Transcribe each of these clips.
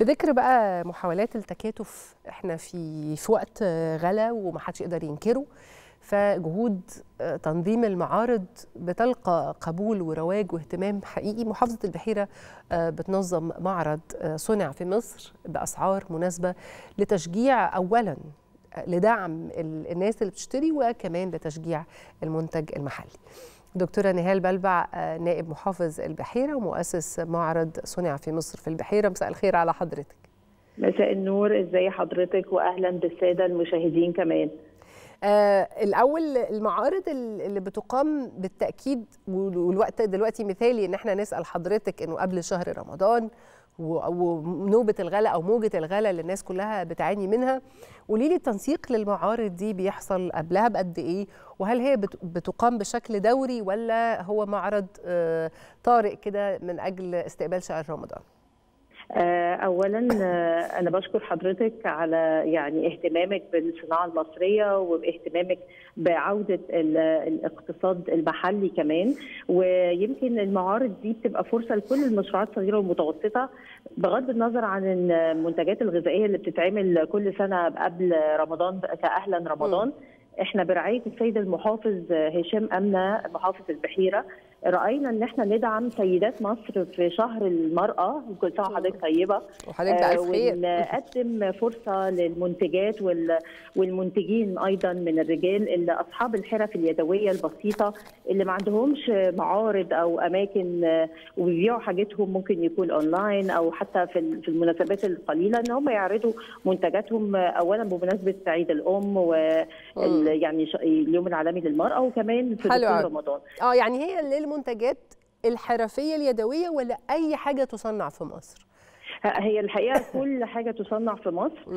بذكر بقى محاولات التكاتف، احنا في وقت غلا ومحدش يقدر ينكره، فجهود تنظيم المعارض بتلقى قبول ورواج واهتمام حقيقي. محافظة البحيرة بتنظم معرض صنع في مصر بأسعار مناسبة لتشجيع أولاً لدعم الناس اللي بتشتري وكمان لتشجيع المنتج المحلي. دكتورة نهال بلبع نائب محافظ البحيرة ومؤسس معرض صنع في مصر في البحيرة، مساء الخير على حضرتك. مساء النور، ازاي حضرتك وأهلاً بالسادة المشاهدين كمان. الأول المعارض اللي بتقام بالتأكيد، والوقت دلوقتي مثالي إن احنا نسأل حضرتك إنه قبل شهر رمضان ونوبة الغلا أو موجة الغلا اللي الناس كلها بتعاني منها، قولي لي التنسيق للمعارض دي بيحصل قبلها بقد إيه؟ وهل هي بتقام بشكل دوري ولا هو معرض طارئ كده من أجل استقبال شهر رمضان؟ اولا انا بشكر حضرتك على يعني اهتمامك بالصناعه المصريه واهتمامك بعوده الاقتصاد المحلي كمان. ويمكن المعارض دي بتبقى فرصه لكل المشروعات الصغيره والمتوسطه بغض النظر عن المنتجات الغذائيه اللي بتتعمل كل سنه قبل رمضان كاهلا رمضان. احنا برعايه السيد المحافظ هشام أمنى محافظ البحيره راينا ان احنا ندعم سيدات مصر في شهر المراه، وكل سنه وحضرتك طيبه وحضرتك ألف خير، ونقدم فرصه للمنتجات والمنتجين ايضا من الرجال اللي اصحاب الحرف اليدويه البسيطه اللي ما عندهمش معارض او اماكن وبيبيعوا حاجتهم، ممكن يكون اونلاين او حتى في المناسبات القليله ان هم يعرضوا منتجاتهم، اولا بمناسبه عيد الام و يعني اليوم العالمي للمراه وكمان في رمضان. يعني هي للمنتجات الحرفيه اليدويه ولا اي حاجه تصنع في مصر؟ هي الحقيقه كل حاجه تصنع في مصر،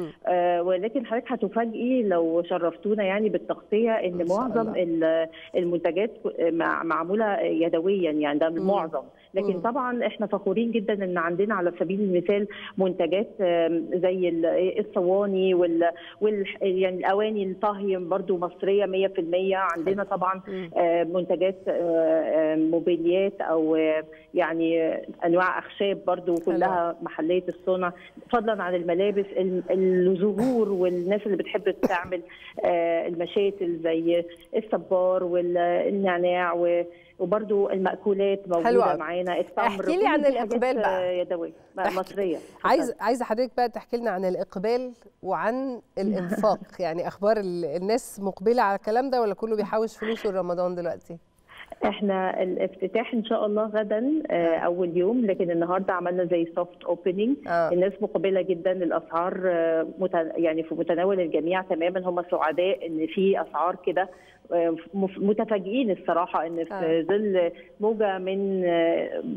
ولكن حضرتك هتفاجئي لو شرفتونا يعني بالتغطيه ان معظم المنتجات معموله يدويا، يعني ده معظم، لكن طبعا احنا فخورين جدا ان عندنا على سبيل المثال منتجات زي الصواني يعني الاواني الطهي برضو مصريه 100%. عندنا طبعا منتجات موبيليات او يعني انواع اخشاب برضو كلها محليه الصنع، فضلا عن الملابس، الزهور والناس اللي بتحب تعمل المشاتل زي الصبار والنعناع وبرده المأكولات موجوده معانا، التمر. احكي لي عن الاقبال بقى يدويه مصريه. عايزه حضرتك بقى تحكي لنا عن الاقبال وعن الانفاق، يعني اخبار الناس مقبله على الكلام ده ولا كله بيحوش فلوسه لرمضان دلوقتي؟ احنا الافتتاح ان شاء الله غدا اول يوم، لكن النهارده عملنا زي سوفت اوبننج. الناس مقبله جدا، الاسعار يعني في متناول الجميع تماما، هم سعداء ان في اسعار كده، متفاجئين الصراحه ان في ظل موجه من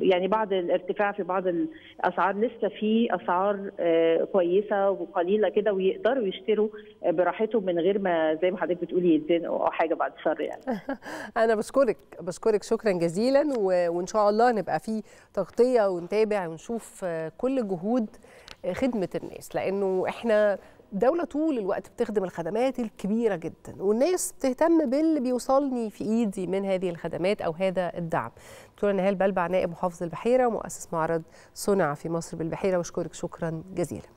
يعني بعض الارتفاع في بعض الاسعار لسه في اسعار كويسه وقليله كده، ويقدروا يشتروا براحتهم من غير ما زي ما حضرتك بتقولي يتزنقوا او حاجه بعد الشر يعني. انا بشكرك شكرا جزيلا، وان شاء الله نبقى في تغطيه ونتابع ونشوف كل جهود خدمه الناس، لانه احنا دولة طول الوقت بتخدم الخدمات الكبيرة جدا، والناس بتهتم باللي بيوصلني في ايدي من هذه الخدمات او هذا الدعم. دكتورة نهال بلبع نائب محافظ البحيرة ومؤسس معرض صنع في مصر بالبحيرة، واشكرك شكرا جزيلا.